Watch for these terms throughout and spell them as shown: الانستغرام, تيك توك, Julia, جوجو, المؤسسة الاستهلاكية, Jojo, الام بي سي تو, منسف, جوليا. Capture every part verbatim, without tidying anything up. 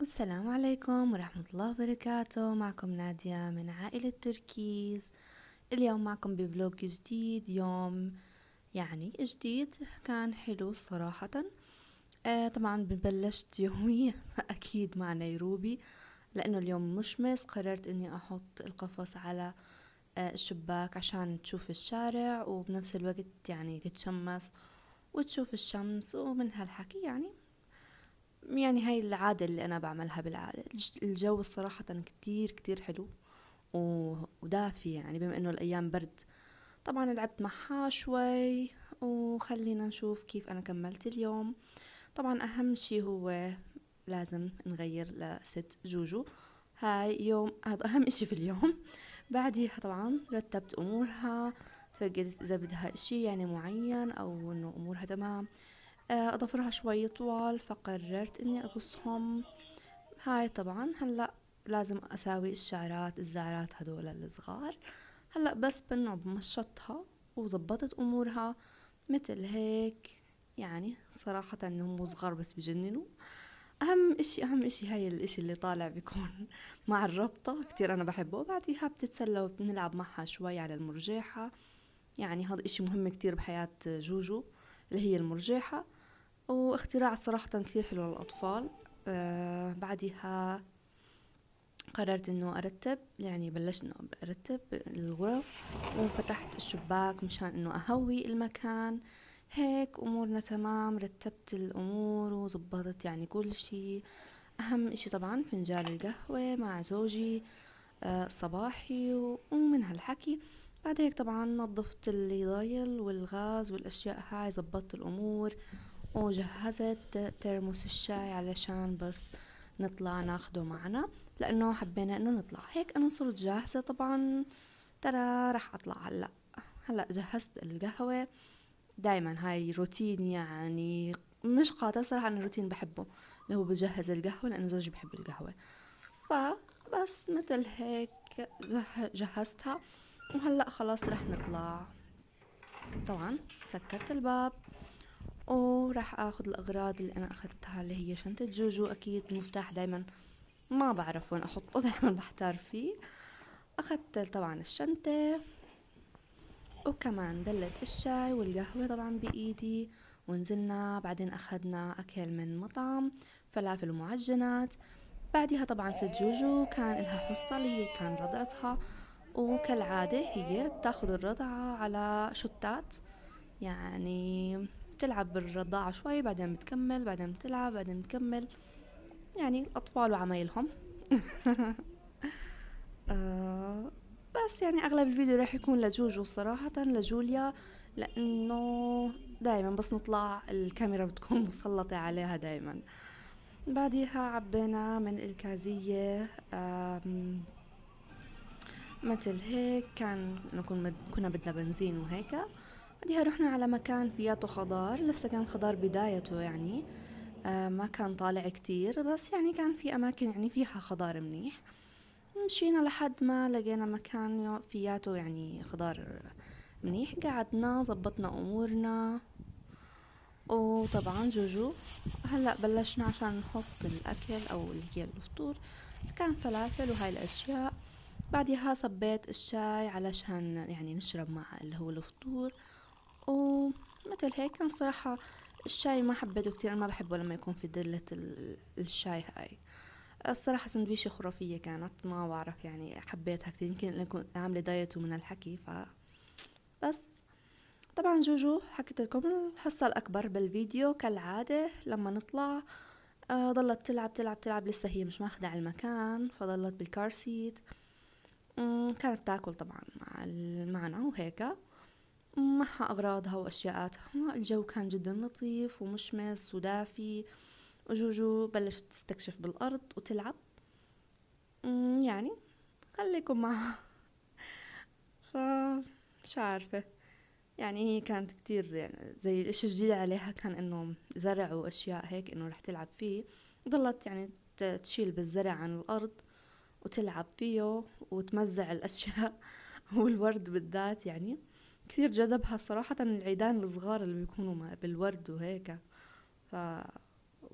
السلام عليكم ورحمة الله وبركاته. معكم نادية من عائلة تركيز. اليوم معكم بفلوج جديد، يوم يعني جديد كان حلو صراحة. آه طبعا بلشت يومي أكيد مع نيروبي، لأنه اليوم مشمس. قررت أني أحط القفص على آه الشباك عشان تشوف الشارع، وبنفس الوقت يعني تتشمس وتشوف الشمس، ومن هالحكي يعني يعني هاي العادة اللي أنا بعملها بالعادة. الجو الصراحة كتير كتير حلو ودافي، يعني بما أنه الأيام برد. طبعا لعبت معها شوي، وخلينا نشوف كيف أنا كملت اليوم. طبعا أهم شي هو لازم نغير لست جوجو، هاي يوم هذا أهم إشي في اليوم. بعديها طبعا رتبت أمورها، تفقدت إذا بدها إشي يعني معين أو أنه أمورها تمام. أضفرها شوي طوال، فقررت إني أقصهم. هاي طبعا هلأ لازم أساوي الشعرات الزعرات هدول الصغار. هلأ بس بنعب مشطها وزبطت أمورها مثل هيك، يعني صراحة إنهم صغار بس بجننوا. أهم إشي أهم إشي هاي الإشي اللي طالع بيكون مع الربطة كتير أنا بحبه. بعديها بتتسلى وبنلعب معها شوي على المرجيحة، يعني هذا إشي مهم كتير بحياة جوجو اللي هي المرجيحة، واختراع صراحة كثير حلو للأطفال. آه بعدها قررت إنه أرتب، يعني بلشت إنه أرتب الغرف، وفتحت الشباك مشان إنه أهوي المكان. هيك أمورنا تمام، رتبت الأمور وزبطت يعني كل شي. أهم إشي طبعا فنجان القهوة مع زوجي آه صباحي ومن هالحكي. بعد هيك طبعا نظفت اللي ضايل والغاز والأشياء هاي، زبطت الأمور وجهزت ترمس الشاي علشان بس نطلع ناخده معنا، لأنه حبينا إنه نطلع. هيك أنا صرت جاهزة طبعا، ترى رح أطلع هلأ. هلأ جهزت القهوة، دايما هاي روتين يعني مش قاطع صراحة، أنا روتين بحبه اللي هو بجهز القهوة، لأنه زوجي بحب القهوة. فبس مثل هيك جهزتها، وهلأ خلاص رح نطلع. طبعا سكرت الباب وراح اخذ الاغراض اللي انا اخذتها، اللي هي شنطه جوجو. اكيد المفتاح دايما ما بعرف وين احطه، دايما بحتار فيه. اخذت طبعا الشنطه، وكمان دلة الشاي والقهوه طبعا بايدي، ونزلنا. بعدين اخذنا اكل من مطعم، فلافل ومعجنات. بعدها طبعا ست جوجو كان لها حصه اللي هي كان رضعتها، وكالعاده هي بتاخذ الرضعه على شتات، يعني بتلعب بالرضاعة شوي بعدين بتكمل، بعدين بتلعب، بعدين بتكمل، يعني أطفال وعمايلهم. آه بس يعني أغلب الفيديو راح يكون لجوجو صراحة، لجوليا، لأنه دايما بس نطلع الكاميرا بتكون مسلطة عليها دايما. بعديها عبينا من الكازية مثل هيك، كان كنا بدنا بنزين وهيك. بعدها رحنا على مكان فياته خضار، لسه كان خضار بدايته، يعني آه ما كان طالع كتير، بس يعني كان في أماكن يعني فيها خضار منيح. مشينا لحد ما لقينا مكان فياته يعني خضار منيح، قعدنا زبطنا أمورنا. وطبعا جوجو هلأ بلشنا عشان نحط الأكل أو اللي هي الفطور، كان فلافل وهاي الأشياء. بعدها صبيت الشاي علشان يعني نشرب مع اللي هو الفطور، ومثل هيك. كان صراحة الشاي ما حبيته كتير، أنا ما بحبه لما يكون في دلة الشاي هاي. الصراحة سندويشة خرافية كانت، ما بعرف يعني حبيتها كتير، يمكن أنا كنت عاملة دايت ومن الحكي. ف بس طبعا جوجو حكيت لكم الحصة الأكبر بالفيديو، كالعادة لما نطلع آه ضلت تلعب تلعب تلعب، لسه هي مش ماخدة على المكان، فضلت بالكار سيت. كانت تاكل طبعا مع معنا وهيك، معها أغراضها وأشياءاتها. الجو كان جدا لطيف ومشمس ودافي، وجوجو بلشت تستكشف بالأرض وتلعب، يعني خليكم معها. فمش عارفة يعني هي كانت كتير يعني زي الإشي الجديد عليها، كان إنه زرع وأشياء هيك إنه رح تلعب فيه. ضلت يعني تشيل بالزرع عن الأرض وتلعب فيه وتمزع الأشياء، والورد بالذات يعني كثير جذبها صراحة، العيدان الصغار اللي بيكونوا بالورد وهيك.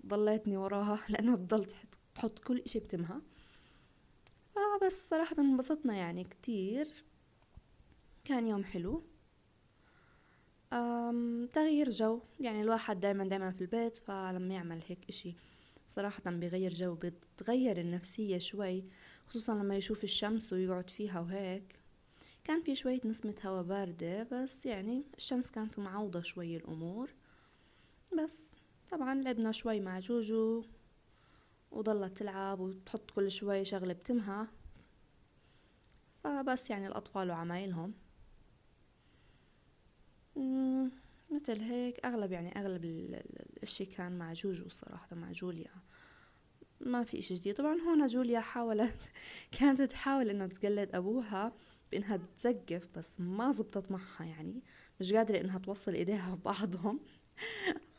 فضليتني وراها، لأنه ضلت تحط كل اشي بتمها. آه بس صراحة انبسطنا يعني كتير، كان يوم حلو. أم تغيير جو، يعني الواحد دايما دايما في البيت، فلما يعمل هيك اشي صراحة بيغير جو، بتغير النفسية شوي، خصوصا لما يشوف الشمس ويقعد فيها. وهيك كان في شوية نسمة هوا باردة، بس يعني الشمس كانت معوضة شوي الأمور. بس طبعا لعبنا شوي مع جوجو وضلت تلعب وتحط كل شوي شغلة بتمها، فبس يعني الأطفال وعمايلهم مثل هيك. أغلب يعني أغلب الاشي كان مع جوجو صراحة، مع جوليا ما في اشي جديد. طبعا هون جوليا حاولت كانت بتحاول انه تقلد أبوها بإنها تزقف، بس ما زبطت معها، يعني مش قادرة إنها توصل إيديها في بعضهم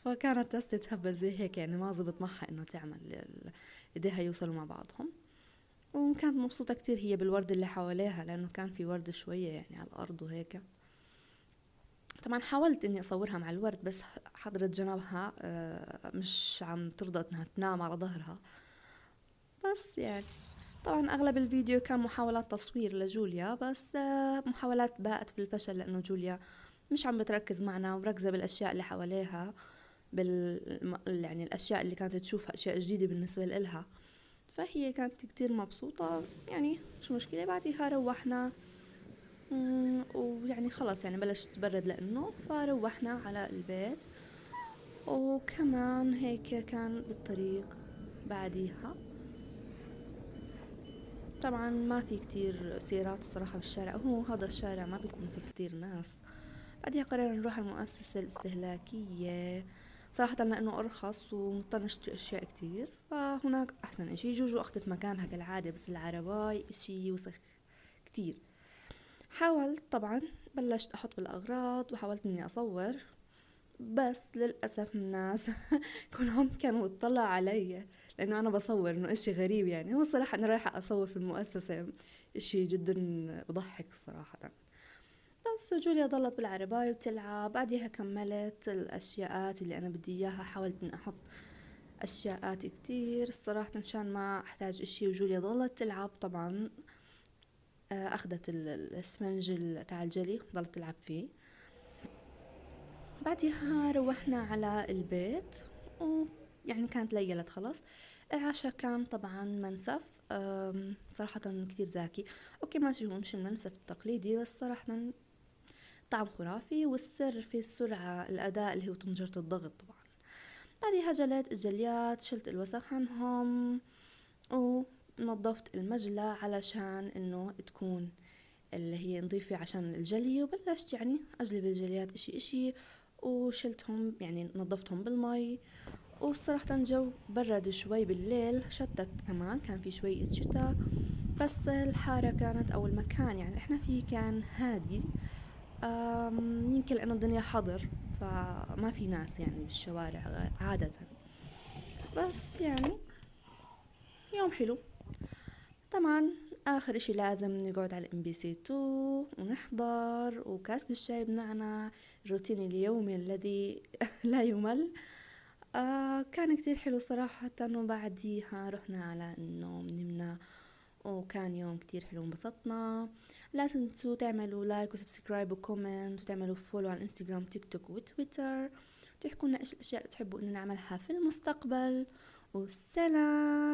فكانت بس تتهبل زي هيك، يعني ما زبط معها إنه تعمل إيديها يوصلوا مع بعضهم. وكانت مبسوطة كتير هي بالورد اللي حواليها، لأنه كان في ورد شوية يعني على الأرض وهيك. طبعا حاولت إني أصورها مع الورد، بس حضرة جنبها مش عم ترضى إنها تنام على ظهرها. بس يعني طبعا أغلب الفيديو كان محاولات تصوير لجوليا، بس محاولات باءت في الفشل، لأنه جوليا مش عم بتركز معنا ومركزة بالأشياء اللي حواليها، بال يعني الأشياء اللي كانت تشوفها أشياء جديدة بالنسبة لإلها. فهي كانت كتير مبسوطة، يعني شو مشكلة. بعديها روحنا ويعني خلص يعني بلشت تبرد لأنه، فروحنا على البيت. وكمان هيك كان بالطريق بعديها، طبعا ما في كتير سيارات الصراحة في الشارع، هو هذا الشارع ما بيكون في كتير ناس. بعدها قررنا نروح المؤسسة الاستهلاكية صراحة، لأنه أرخص ومضطر نشتري أشياء كتير، فهناك أحسن إشي. جوجو أخذت مكانها كالعادة، بس العرباي إشي وسخ كتير. حاولت طبعا، بلشت أحط بالأغراض وحاولت إني أصور، بس للأسف الناس كلهم كانوا تطلع علي لأنه أنا بصور، إنه إشي غريب يعني. هو الصراحة أنا رايحة أصور في المؤسسة إشي جدا بضحك صراحة. بس جوليا ضلت بالعرباية وبتلعب. بعدها كملت الأشياءات اللي أنا بدي إياها، حاولت إن أحط أشياءات كتير الصراحة مشان ما أحتاج إشي. وجوليا ضلت تلعب طبعا، أخذت الإسفنج تاع الجلي وضلت تلعب فيه. بعدها روحنا على البيت، ويعني كانت ليلت خلاص. العشاء كان طبعا منسف، صراحة كتير زاكي. أوكي ماشي هو مش المنسف التقليدي، بس صراحة طعم خرافي. والسر في السرعة، الأداء اللي هو طنجرة الضغط طبعا. بعدها جليت الجليات، شلت الوسخ عنهم ونظفت المجلة علشان إنه تكون اللي هي نضيفة عشان الجلي. وبلشت يعني أجلب الجليات إشي إشي، وشلتهم يعني نظفتهم بالمي. وصراحة الجو برد شوي بالليل، شتت كمان، كان في شوية شتاء، بس الحارة كانت أو المكان يعني إحنا فيه كان هادي. يمكن لأنه الدنيا حضر فما في ناس يعني بالشوارع عادة. بس يعني يوم حلو. طبعا آخر إشي لازم نقعد على الام بي سي تو ونحضر، وكاس الشاي بنعنع، الروتين اليومي الذي لا يمل. آه كان كتير حلو صراحة. وبعديها رحنا على النوم، نمنا، وكان يوم كتير حلو انبسطنا. لا تنسوا تعملوا لايك وسبسكرايب وكومنت، وتعملوا فولو على الانستغرام تيك توك وتويتر، وتحكوا لنا ايش الاشياء بتحبوا انه نعملها في المستقبل. والسلام.